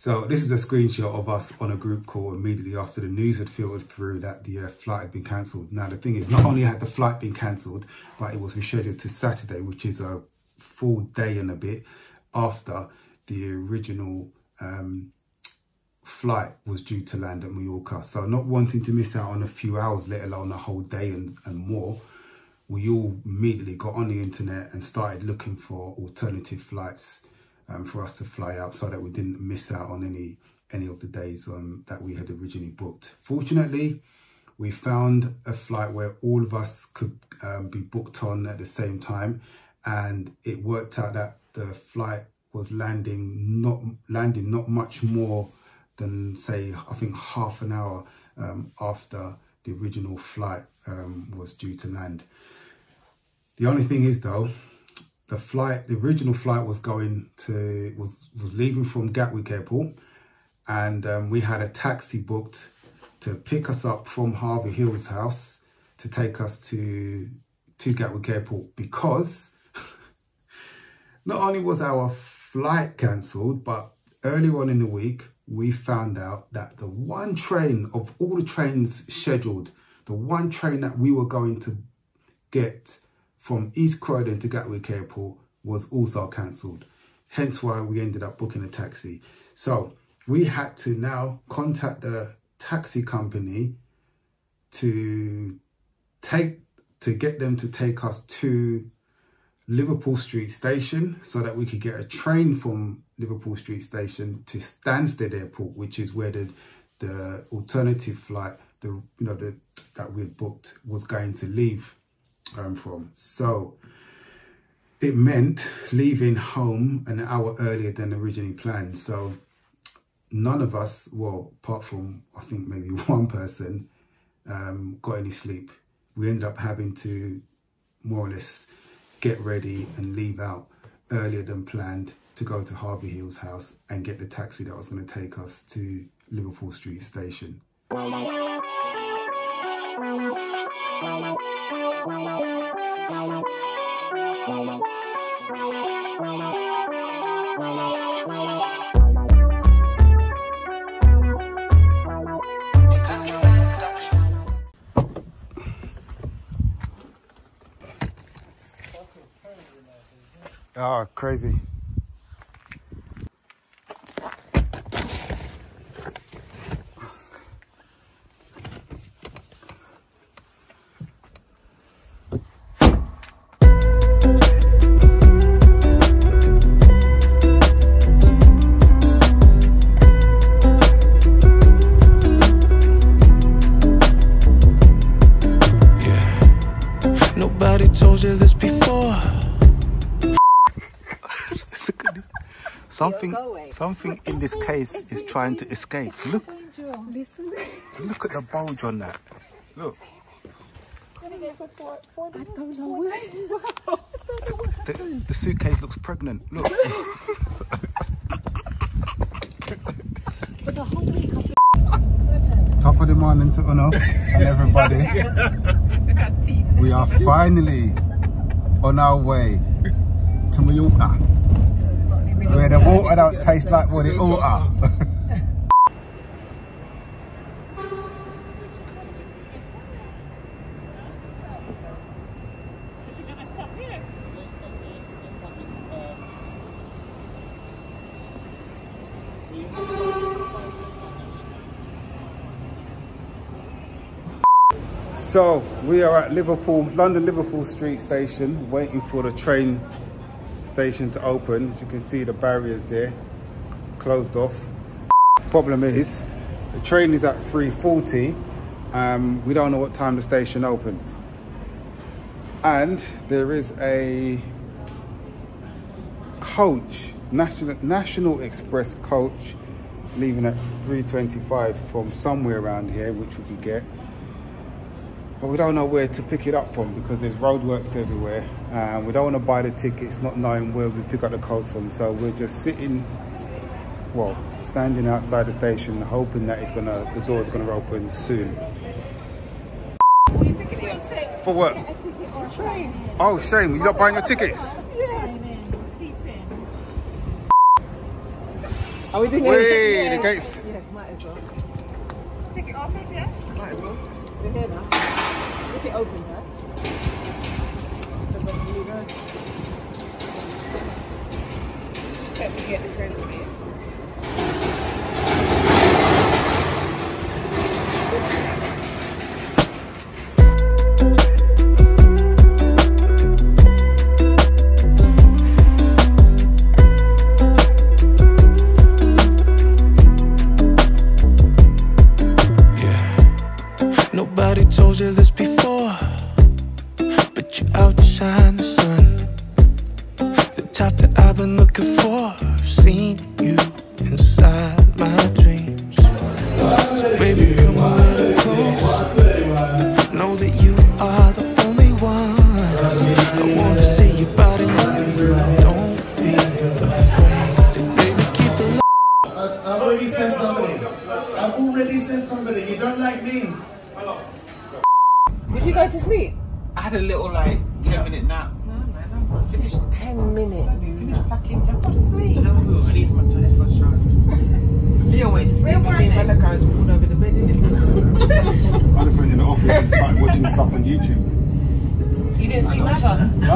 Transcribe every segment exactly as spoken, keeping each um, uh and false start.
So this is a screenshot of us on a group call immediately after the news had filtered through that the uh, flight had been cancelled. Now, the thing is, not only had the flight been cancelled, but it was rescheduled to Saturday, which is a full day and a bit after the original um, flight was due to land at Mallorca. So not wanting to miss out on a few hours, let alone a whole day and, and more, we all immediately got on the internet and started looking for alternative flights Um, for us to fly out, so that we didn't miss out on any any of the days um, that we had originally booked. Fortunately, we found a flight where all of us could um, be booked on at the same time, and it worked out that the flight was landing not landing not much more than, say, I think half an hour um, after the original flight um, was due to land. The only thing is, though, The flight, the original flight was going to, was, was leaving from Gatwick Airport, and um, we had a taxi booked to pick us up from Harvey Hills house to take us to, to Gatwick Airport, because not only was our flight cancelled, but earlier on in the week, we found out that the one train of all the trains scheduled, the one train that we were going to get from East Croydon to Gatwick Airport was also cancelled. Hence why we ended up booking a taxi. So we had to now contact the taxi company to take to get them to take us to Liverpool Street Station, so that we could get a train from Liverpool Street Station to Stansted Airport, which is where the the alternative flight, the you know the that we had booked, was going to leave I'm from. So it meant leaving home an hour earlier than originally planned. So none of us, well, apart from I think maybe one person, um, got any sleep. We ended up having to more or less get ready and leave out earlier than planned to go to Harvey Hills house and get the taxi that was going to take us to Liverpool Street Station. Oh, crazy. Something, something in this case is trying to escape. Look, look at the bulge on that. Look. I don't know what. The, the suitcase looks pregnant. Look. Top of the morning to Uno and everybody. We are finally on our way to Mallorca, where the water don't taste like what it ought to. So we are at Liverpool, London Liverpool Street Station, waiting for the train station to open. As you can see, the barriers there closed off. Problem is, the train is at three forty. Um, we don't know what time the station opens, and there is a coach, national national express coach, leaving at three twenty-five from somewhere around here, which we could get, but we don't know where to pick it up from because there's roadworks everywhere. And we don't want to buy the tickets not knowing where we pick up the coach from. So we're just sitting, well, standing outside the station, hoping that it's gonna, the door's gonna open soon. For what? Oh, shame! You're not buying your tickets. Are we doing it? Wait, the cakes. Yeah, might as well. Take it off, is yeah? Might as well. We're here now. If it open, huh? It's the really nice. Check we get the friends with it. Told you this before, but you outshine the sun. The top that I've been looking for, I've seen you inside my dreams. So baby, come a little close. Know that you are the only one. I wanna see your body move. Don't be afraid. Baby, keep the love. I've already sent somebody. I've already sent somebody. You don't like me. Did you go to sleep? I had a little like ten minute nap. No man, I'm not finished. ten minutes? When do you finish packing? Jump go to sleep. No, I need my headphones charged. Leon went to sleep, but me and Malika was pulled over the bed, didn't I just went in the office and started watching stuff on YouTube. So you didn't sleep either? No. I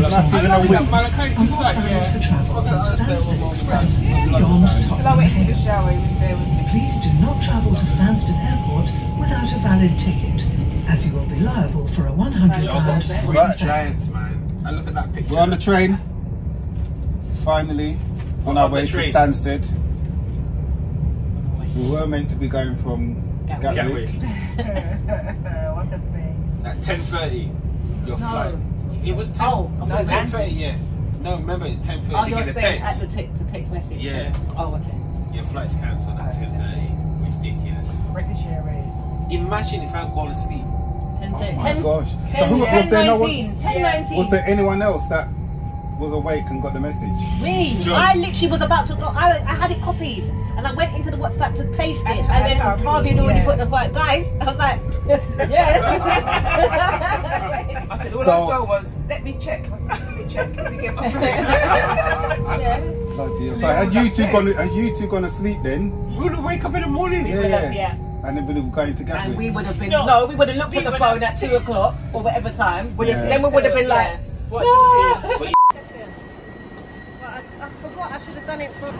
like Malika, she's like, yeah. I'm going to ask her one more time. Until I went to the shower, he was there with me. Please do not travel to Stansted Airport without a valid ticket, as you will be liable for a one hundred pounds. Right. Giants, man. I look at that picture. We're on the train. Finally, on our way to Stansted. We were meant to be going from Gatwick. Gatwick. What a thing. At ten thirty, your no. flight. It was ten. Oh, no, ten thirty, yeah. No, remember it's ten thirty. Oh, you're saying at the text, the text message. Yeah. Oh, okay. Your flight's cancelled at ten thirty. Ridiculous. British Airways. Imagine if I go to sleep. Oh my ten, gosh. ten, so who yeah. was there? No one, ten, was there anyone else that was awake and got the message? Me. Joe. I literally was about to go. I, I had it copied and I went into the WhatsApp to paste it, and, and then Harvey had already yeah. put the fight. Guys, I was like, yes. yes. I said all so, I saw was let me check. Let me check. Let me get my phone. yeah. Oh dear. So had you two gone? Are you two gonna sleep then? We would wake up in the morning. Yeah. yeah. yeah. And then we were going to Gatwick. And we would have been, no, no we would have looked at the phone at two o'clock or whatever time. Yeah. Then we would have been like, what did you do? I, I forgot, I should have done it for...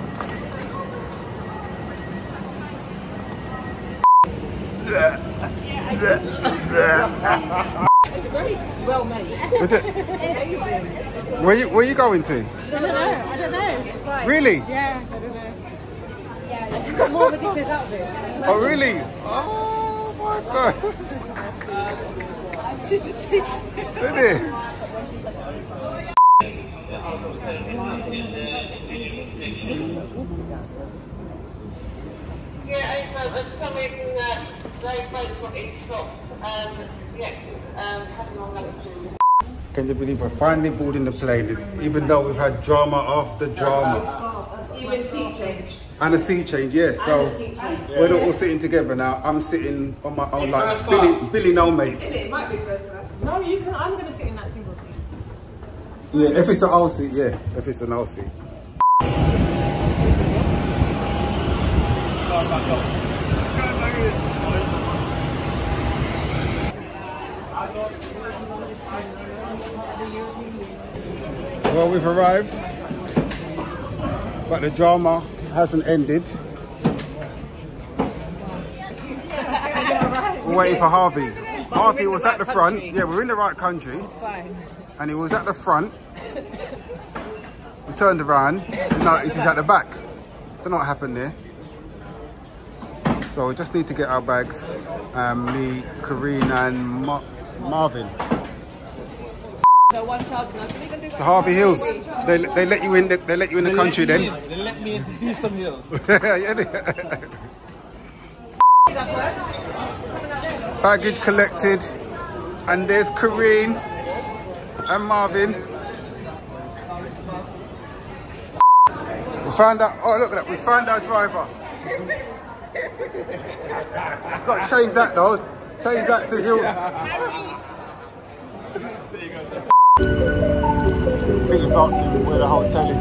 It's very well made. Where you, where are you going to? I don't know, I don't know. It's like, really? Yeah, I don't know. She's got more ridiculous outfits. Oh really? Oh my god. She's a tick. Isn't it? Yeah, so I'm coming very close for each shop. Um, yeah, um, having all that. Can you believe we're finally boarding the plane, even though we've had drama after drama? Even seat change. And a seat change, yes. Yeah. So change. we're not all sitting together now. I'm sitting on my own, like Billy, Billy no mates. It might be first class. No, you can. I'm gonna sit in that single seat. Yeah, if it's an aisle seat, yeah. If it's an aisle seat. Well, we've arrived, but the drama hasn't ended. We're waiting for Harvey. Harvey was at the front. Yeah, we're in the right country. It's fine. And he was at the front. We turned around and noticed he's at the back. Don't know what happened there. So we just need to get our bags. Um, me, Karina and Ma Marvin. So Harvey Hills, they they let you in. They, they let you in the they country then. In. They let me in to do some hills. Baggage collected, and there's Kareem and Marvin. We found out. Oh look at that! We found our driver. Got to change that though. Change that to hills. There you go. Sir. I think it's asking where the hotel is.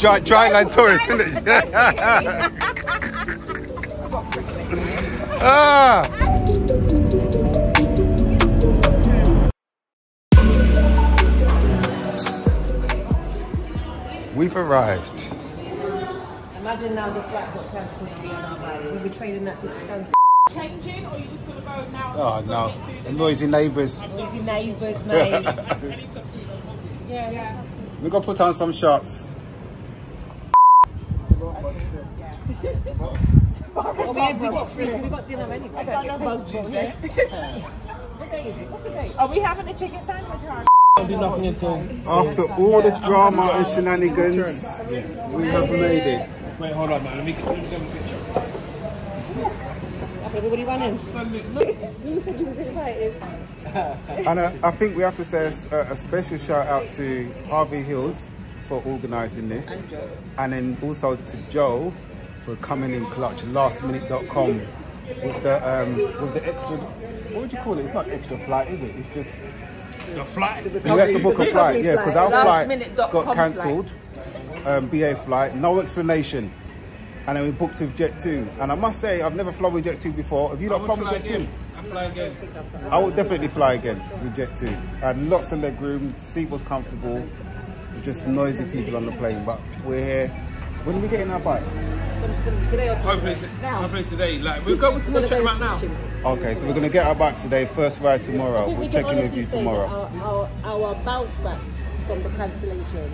Dry, dry land tourist, isn't it? Ah! We've arrived. Imagine now the flat got cancelled in our lives. We'll be trading that to the Stansted. Changing, or you just going to go now? Oh, no. The noisy neighbours. Noisy neighbours, mate. Yeah, yeah. We're going to put on some shots. Well, we have, we got three, we got dinner anyway. I don't know about you. What day is it? What's the date? Are we having a chicken sandwich? Or I do nothing until... After all the drama and shenanigans, yeah. We have made it. Wait, hold on, man. Let me get a picture. Everybody running. You said you was invited. And uh, I think we have to say a, a special shout out to Harvey Hills for organising this. And Joe. And then also to Joe. We're coming in clutch. last minute dot com with the um, with the extra. What would you call it? It's not extra flight, is it? It's just the flight. The we have to book a flight, yeah, because our flight got cancelled. Um, B A flight, no explanation, and then we booked with Jet two. And I must say, I've never flown with Jet two before. Have you got problems with Jet two? I fly again. I would definitely fly again with Jet two. I had lots in the room. Seat was comfortable. Just noisy people on the plane, but we're here. When are we getting our bike? Today or hopefully, now. Hopefully today. Like we'll go, we can go check them out now. Okay, so we're gonna get our bikes today. First ride tomorrow. We'll check in with you tomorrow. Our, our, our bounce back from the cancellation.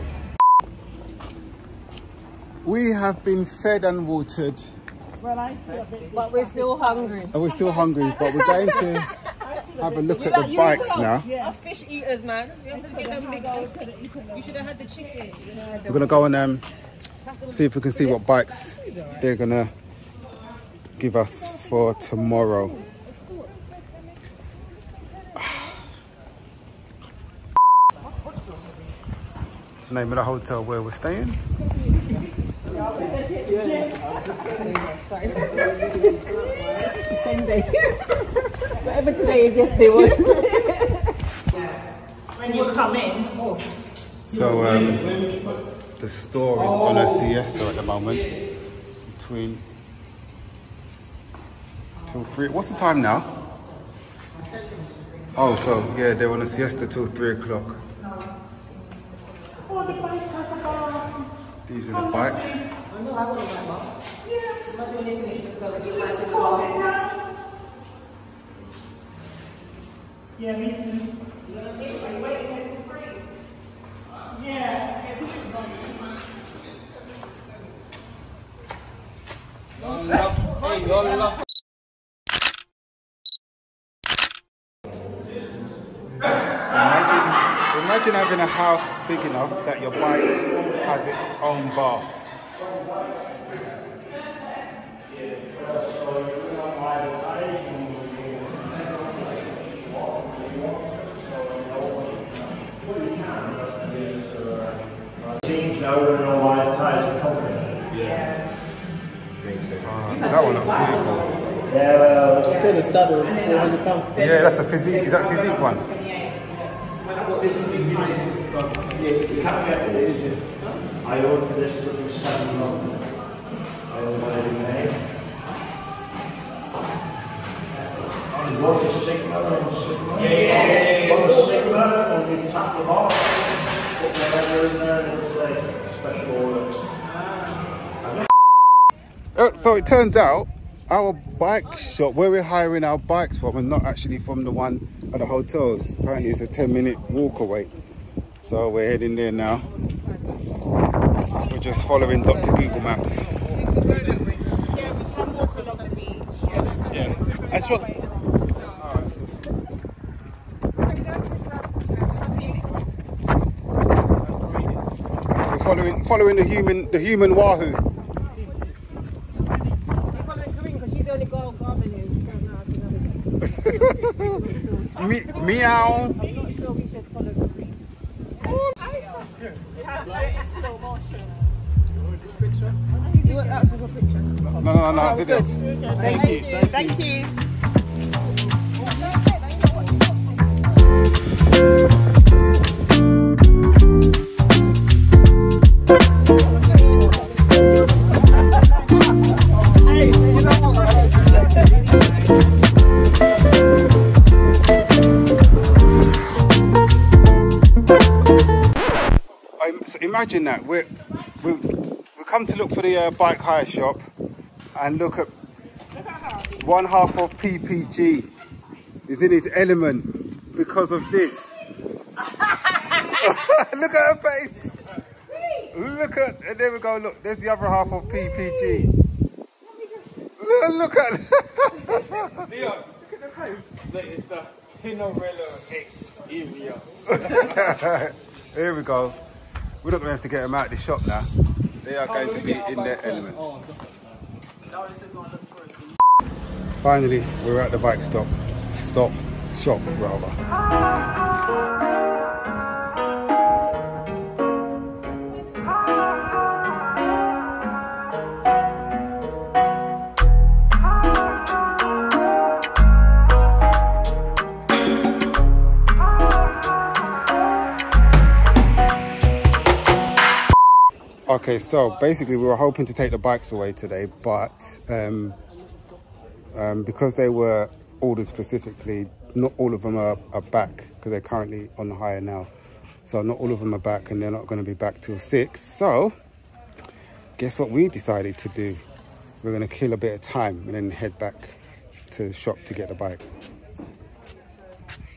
We have been fed and watered. Well, I feel a bit, but we're still hungry. And we're still hungry, but we're going to have a look at the bikes now. Us fish eaters, man. You should have had the chicken. We're gonna go and um. see if we can see what bikes they're gonna give us for tomorrow. Name of the hotel where we're staying. Same day. Whatever today is yesterday was. When you come in. So um the store is on a siesta at the moment, between till three. What's the time now? Oh, so yeah, they're on a siesta till three o'clock. These are the bikes. Yeah, me too. Yeah. Imagine, imagine having a house big enough that your bike has its own bath. Now we're going to live ties with company. Yeah. Makes sense. Uh, that one looks beautiful. Yeah, well, it's in the suburbs. Yeah, that's a physique. Is that physique one? Yeah. This is the yes, you can't get it, is it? I ordered this for seven months. I ordered it in May. One is Sigma, one is Sigma. Yeah, yeah, yeah. One is Sigma, and we tap them off. Uh, so it turns out our bike shop where we're hiring our bikes from and not actually from the one at the hotels. Apparently it's a ten minute walk away, so we're heading there now. We're just following Doctor Google Maps. Yeah, I just want Following, following the human, the human wahoo. Right, meow. I'm not sure we should follow the green. You want that simple picture? No, no, no. Oh, good. Thank you. Thank you. Imagine that we we we come to look for the uh, bike hire shop and look at one half of P P G is in his element because of this. Look at her face. Look at, and there we go. Look, there's the other half of P P G. Look at Leon. Look at the face. Look, it's the Pinarello Xperia. Here we go. We're not going to have to get them out of the shop now. They are going to be in their element. Finally, we're at the bike stop. Stop. Shop, rather. Okay, so basically we were hoping to take the bikes away today, but um, um, because they were ordered specifically, not all of them are, are back because they're currently on hire now. So not all of them are back and they're not going to be back till six. So guess what we decided to do? We're going to kill a bit of time and then head back to the shop to get the bike.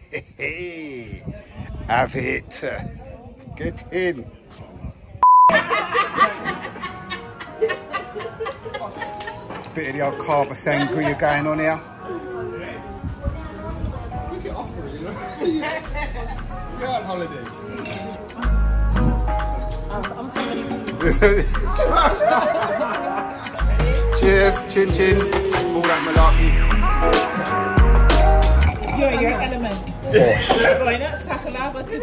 Hey, hey. Have it. Get in. Bit of the old carver sangria going on here. Look at Offer, you know. We're on holiday. Cheers, chin chin. All that malarkey. You're your element. We're going at Sa Calobra to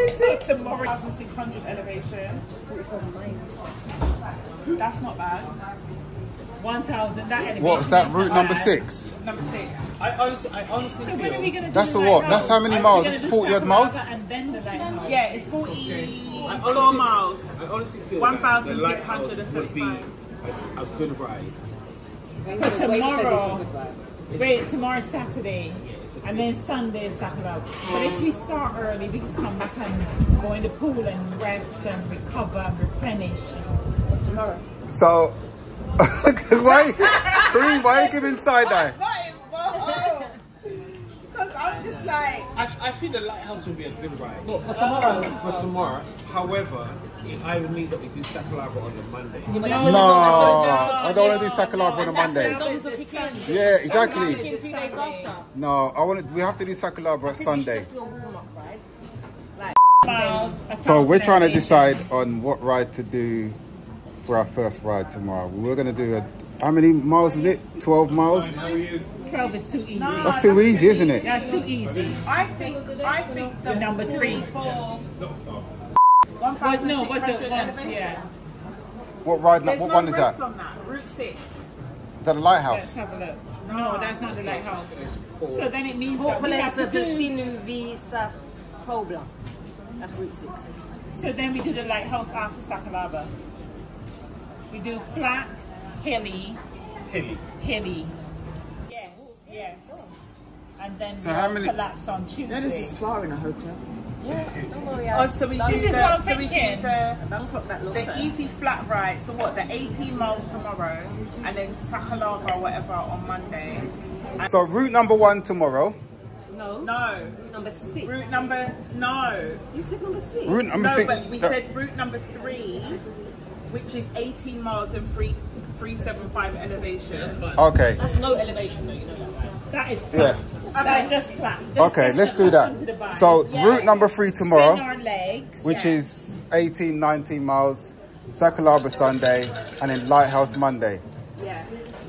tomorrow. one thousand six hundred elevation. That's not bad. one thousand, that what's that, route number six? Number six. I honestly, I honestly so feel... When are we gonna do that's a what? Road? That's how many miles? It's forty-odd miles? And then the miles? Yeah, it's forty... I honestly, miles. I honestly feel like the lighthouse would be a, a good ride. For so tomorrow... Wait, tomorrow's Saturday. Yeah, and then Sunday is Saturday. But if we start early, we can come back and go in the pool and rest and recover and replenish. Tomorrow. So... Why, Kareem, why are you giving side eye? Oh, because I'm just like... I, I think the lighthouse will be a good ride. Well, for tomorrow. For tomorrow. However, it either means that we do Sa Calobra on the Monday. No, no, no, no, I don't want to do Sa Calobra on a Monday. Yeah, exactly. No, I want to, we have to do Sa Calobra Sunday. So we're trying to decide on what ride to do for our first ride tomorrow. We're going to do a, how many miles is it? twelve miles? twelve is too easy. No, that's too that's easy, easy, isn't it? That's too easy. I think, I think the number three. Four, one thousand no, what's it? One, yeah. What ride, what one is that? On that? Route six. Is that a lighthouse? Let's have a look. No, that's not the lighthouse. So then it means that we have to do... That's route six. So then we do the lighthouse after Sa Calobra. We do flat, hilly, hilly, hilly. Yes, yes. And then so we many... collapse on Tuesday. Then there's a spa in a hotel. Yeah, don't worry. Oh, so we this is the, what I'm so thinking. The, the easy flat ride. So what? The eighteen miles tomorrow, and then Sa Calobra, whatever, on Monday. And so route number one tomorrow. No. No. Route number six. Route number no. You said number six. Route number no, six. But we that... said route number three. Which is eighteen miles and three three seven five elevation. Okay. That's no elevation though, you know that, right? That is flat. Yeah. That's just flat. Just okay, let's do that. So yeah. Route number three tomorrow, legs, which yeah. is eighteen, nineteen miles, Sa Calobra Sunday, and then Lighthouse Monday. Yeah.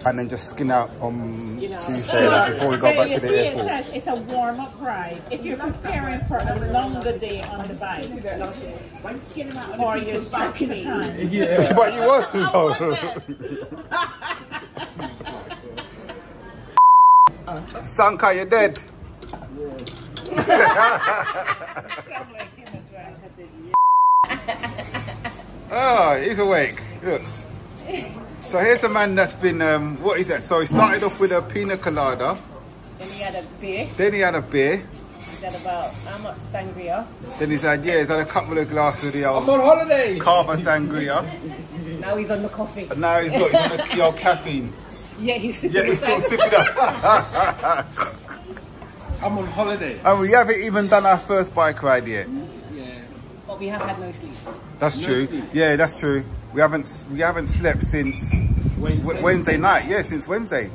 and then just skin out on you know, Tuesday sure. before we go but back you to the see airport. It says it's a warm-up ride. If you're preparing for a longer day on the bike, or you're stretching it. Yeah. But you was though. Sanka, you're dead. Oh, he's awake. Look. So here's a man that's been, um, what is that? So he started off with a pina colada. Then he had a beer. Then he had a beer. He's had about, how much sangria? Then he's had, yeah, he's had a couple of glasses of the old... I'm on holiday! Carver sangria. Now he's on the coffee. And now he's got he's on the, your caffeine. Yeah, he's sipping Yeah, he's still sipping up. I'm on holiday. And we haven't even done our first bike ride yet. Yeah. But we have had no sleep. That's no true. Sleep. Yeah, that's true. We haven't we haven't slept since Wednesday, Wednesday night. Yeah, since Wednesday.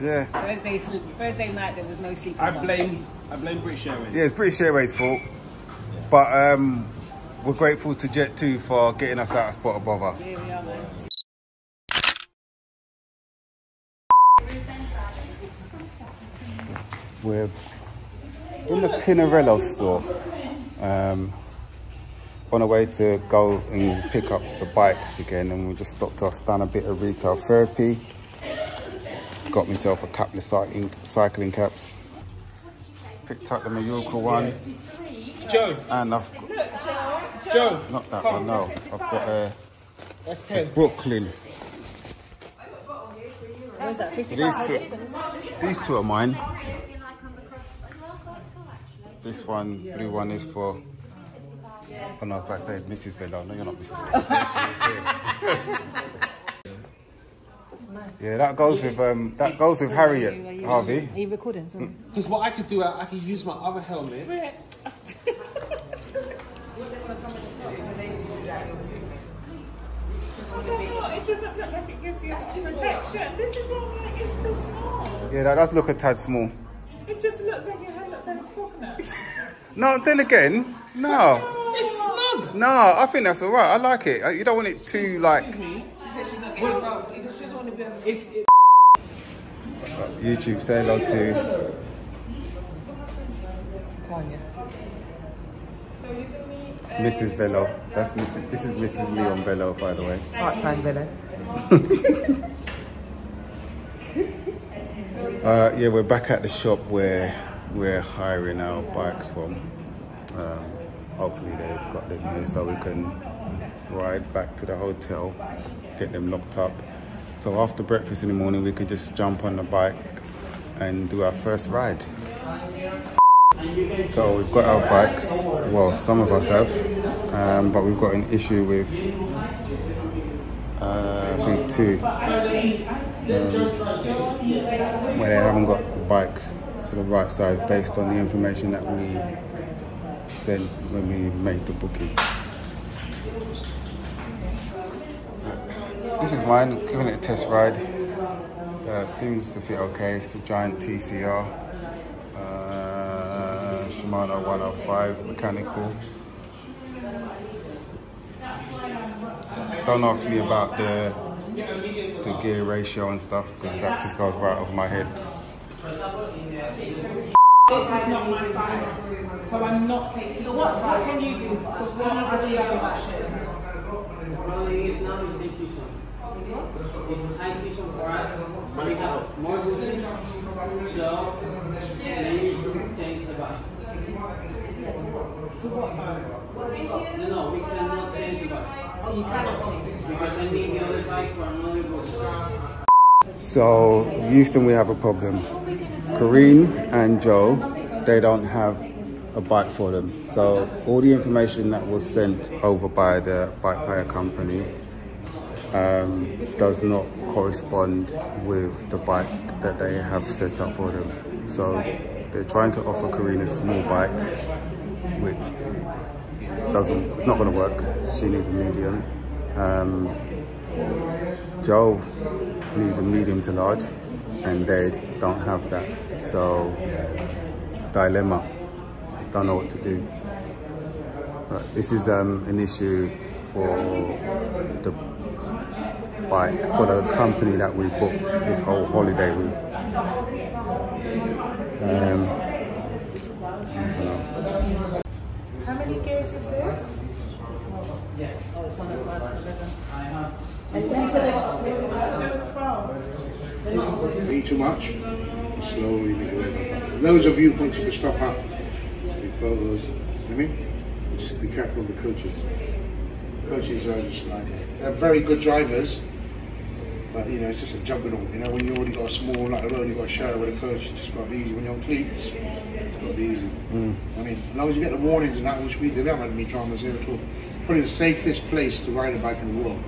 Yeah. Thursday sleep. Thursday night there was no sleep. I blame I blame British Airways. Yeah, it's British Airways' fault. Yeah. But um, we're grateful to Jet two for getting us out of spot above us. Yeah, we are, man. We're in the Pinarello store. Um, on the way to go and pick up the bikes again, and we just stopped off, done a bit of retail therapy, got myself a couple of cycling, cycling caps, picked up the Mallorca one. Joe! And I've got... Look, Joe! Joe! Not that one, no. I've got a... That's ten. Brooklyn. Where's that? So these, two, these two are mine. This one, blue one, is for... Oh no, I was about to say Missus Velo. No, you're not Missus Velo. Yeah, that goes with um, that goes with Harriet, Harvey. Are you recording? Sorry. Because what I could do, I, I could use my other helmet. It doesn't look like it gives you protection. This is all like it's too small. Yeah, that does look a tad small. It just looks like your head looks like a coconut. No, then again, no. It's snug. No, I think that's all right. I like it. You don't want it too like. She said she's not getting involved. You just want to be. It's YouTube. Say hello to Tanya. Missus Velo. That's Missus This is Missus Leon Velo, by the way. Part-time Velo. uh, yeah, we're back at the shop where we're hiring our bikes from. Um, Hopefully they've got them here so we can ride back to the hotel, get them locked up. So after breakfast in the morning, we could just jump on the bike and do our first ride. So we've got our bikes, well, some of us have, um, but we've got an issue with, uh, I think two, um, where they haven't got the bikes to the right size based on the information that we then when we make the booking. This is mine, giving it a test ride. Uh, seems to fit okay. It's a Giant T C R. Uh, Shimano one oh five mechanical. Don't ask me about the, the gear ratio and stuff because that just goes right over my head. So I'm not taking. So what, what can you do? Because we need to do your action. Well, it is now it's decision. It's a high decision for us. For example, more decision. So, we change the bike. So what? No, no, we cannot change the bike. You cannot change it. Because I need the other bike for another book. So, Houston, we have a problem. Kareem and Joe, they don't have a bike for them. So all the information that was sent over by the bike hire company um, does not correspond with the bike that they have set up for them. So they're trying to offer Karina a small bike, which doesn't, it's not gonna work. She needs a medium. Um, Joe needs a medium to large and they don't have that. So dilemma. Don't know what to do. But this is um, an issue for the But for the company that we booked this whole holiday with, um, how many gears is this? Yeah, oh, it's one of five to eleven. Eat too much, slowly deliver. Those of you who want to stop up, take photos. You know what I mean? Just be careful of the coaches. Coaches are just like, they're very good drivers, but you know, it's just a juggernaut. You know, when you already got a small like road, you've got a shadow with a coach, it's just got to be easy. When you're on cleats, it's got to be easy. Mm. I mean, as long as you get the warnings and that, which we did, I haven't had any dramas here at all. Probably the safest place to ride a bike in the world.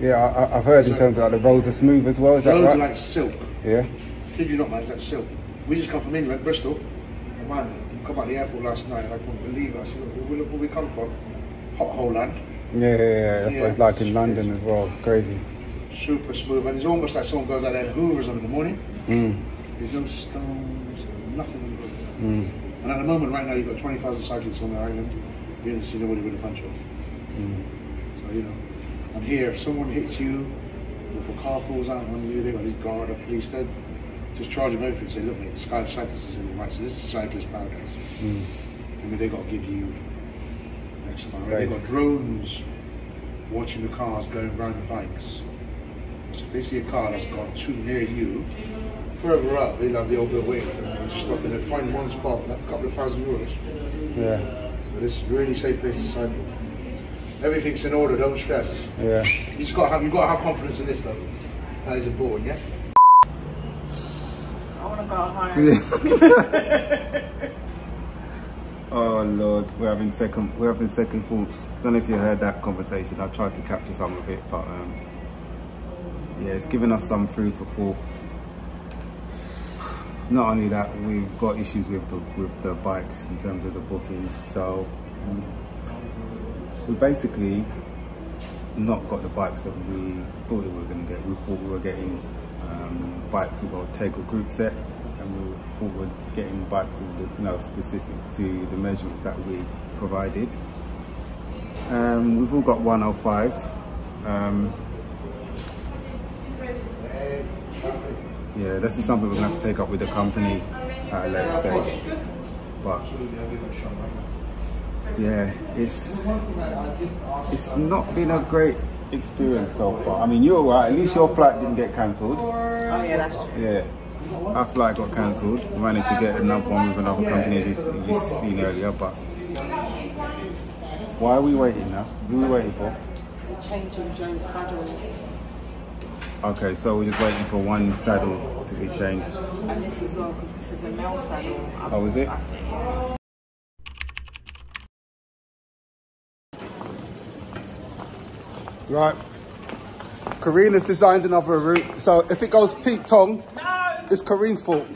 Yeah, I, I've heard so, in terms of like, the roads are smooth as well, is that right? Roads are like silk. Yeah. Kid you not, man, it's like silk. We just come from England, Bristol. And man, we come out the airport last night, I couldn't believe it. I said, look where we come from. Pothole land. Yeah, yeah, yeah. That's yeah. what it's like in London as well. It's crazy. Super smooth, and it's almost like someone goes out there and hoovers them in the morning. Mm. There's no stones, nothing. Mm. And at the moment, right now, you've got twenty thousand cyclists on the island. You don't see nobody with a punch on. Mm. So you know, and here, if someone hits you, if a car pulls out on you, they got this guard or police. They just charge them over and say, "Look, mate, the sky of cyclists is in the right. So this is cyclist paradise." Mm. I mean, they got to give you. They've got drones watching the cars going around the bikes. So if they see a car that's gone too near you, further up, they'll have the older way. They'll stop and they'll find one spot, a couple of thousand euros. Yeah. So this is a really safe place to cycle. Everything's in order, don't stress. Yeah. You just gotta have you've got to have confidence in this though. That is important, yeah? I wanna go higher. Oh Lord, we're having second, we're having second thoughts. Don't know if you heard that conversation. I tried to capture some of it, but um, yeah, it's given us some food for thought. Not only that, we've got issues with the with the bikes in terms of the bookings. So we basically not got the bikes that we thought we were going to get. We thought we were getting um, bikes with our Tegel group set. And we thought we were getting bikes of the, you know, specifics to the measurements that we provided. Um, we've all got one oh five. Um, yeah, this is something we're going to have to take up with the company at a later stage. But yeah, it's it's not been a great experience so far. I mean, you're alright. At least your flight didn't get cancelled. Oh yeah, that's true. Yeah. Our flight got cancelled. We managed to get another one with another company as you, you seen earlier, but why are we waiting now? Who are we waiting for? We're changing Joe's saddle. Okay, so we're just waiting for one saddle to be changed. And this as well, because this is a male saddle. Oh, is it? I think. Right. Karina's designed another route, so if it goes Pete Tong, it's Kareem's fault.